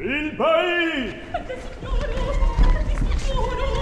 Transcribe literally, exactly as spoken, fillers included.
Il paese! Perché signore, perché signore!